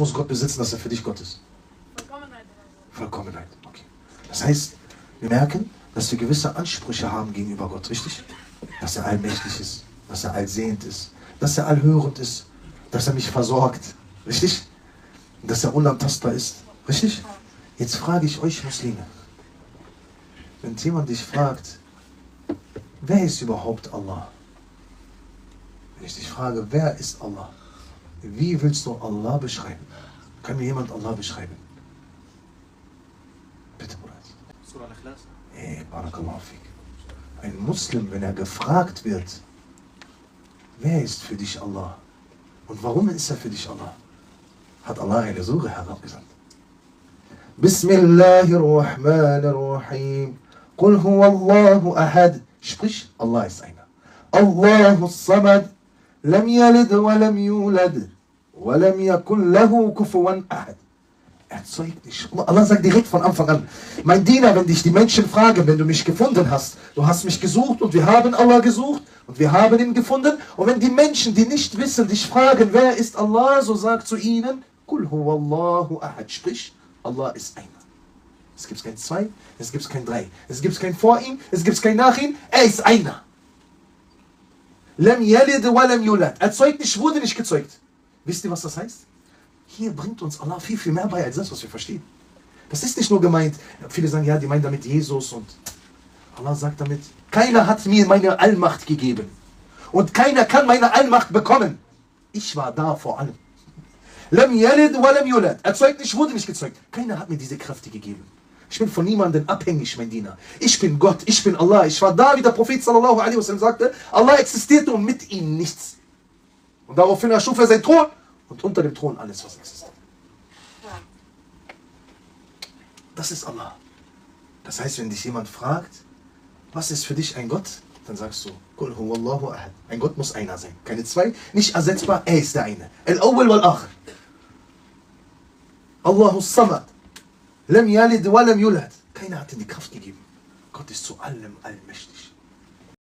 muss Gott besitzen, dass er für dich Gott ist? Vollkommenheit. Vollkommenheit, okay. Das heißt, wir merken, dass wir gewisse Ansprüche haben gegenüber Gott, richtig? Dass er allmächtig ist, dass er allsehend ist, dass er allhörend ist, dass er mich versorgt, richtig? Und dass er unantastbar ist, richtig? Jetzt frage ich euch Muslime, wenn jemand dich fragt, wer ist überhaupt Allah? Wenn ich dich frage, wer ist Allah? Wie willst du Allah beschreiben? Kann mir jemand Allah beschreiben? Bitte, Murat. Surah Al-Ikhlas. Hey, barakallahu fik. Ein Muslim, wenn er gefragt wird, wer ist für dich Allah? Und warum ist er für dich Allah? Hat Allah eine Sure herabgesandt. Bismillahir Rahmanir Rahim. Kul hu Allahu Ahad. Sprich, Allah ist einer. Allahus-Samad. Lam yalid wa lam yulad. Wa lam yakun lahu kufuwan ahad. Erzeugt dich. Allah sagt direkt von Anfang an, mein Diener, wenn dich die Menschen fragen, wenn du mich gefunden hast, du hast mich gesucht und wir haben Allah gesucht und wir haben ihn gefunden. Und wenn die Menschen, die nicht wissen, dich fragen, wer ist Allah, so sag zu ihnen, Kul hu Allahu Ahad. Sprich, Allah ist einer. Es gibt kein Zwei, es gibt kein Drei, es gibt kein Vor ihm, es gibt kein Nach ihm, er ist einer. Lam yalid wa lam yulad. Erzeugt nicht, wurde nicht gezeugt. Wisst ihr, was das heißt? Hier bringt uns Allah viel, viel mehr bei, als das, was wir verstehen. Das ist nicht nur gemeint, viele sagen, ja, die meinen damit Jesus und Allah sagt damit, keiner hat mir meine Allmacht gegeben und keiner kann meine Allmacht bekommen. Ich war da vor allem. Lam yalid wa lam yulad. Erzeugt nicht, wurde nicht gezeugt. Keiner hat mir diese Kräfte gegeben. Ich bin von niemandem abhängig, mein Diener. Ich bin Gott, ich bin Allah. Ich war da, wie der Prophet Sallallahu Alaihi Wasallam sagte, Allah existierte und mit ihm nichts. Und daraufhin erschuf er seinen Thron und unter dem Thron alles, was existiert. Das ist Allah. Das heißt, wenn dich jemand fragt, was ist für dich ein Gott, dann sagst du, Kul hu Allahu Ahad. Ein Gott muss einer sein, keine zwei, nicht ersetzbar, er ist der eine. El-Awwel wal-Akhir. Allahus-Samad. Lam yalid wa lam yulad. Keiner hat ihm die Kraft gegeben. Gott ist zu allem allmächtig.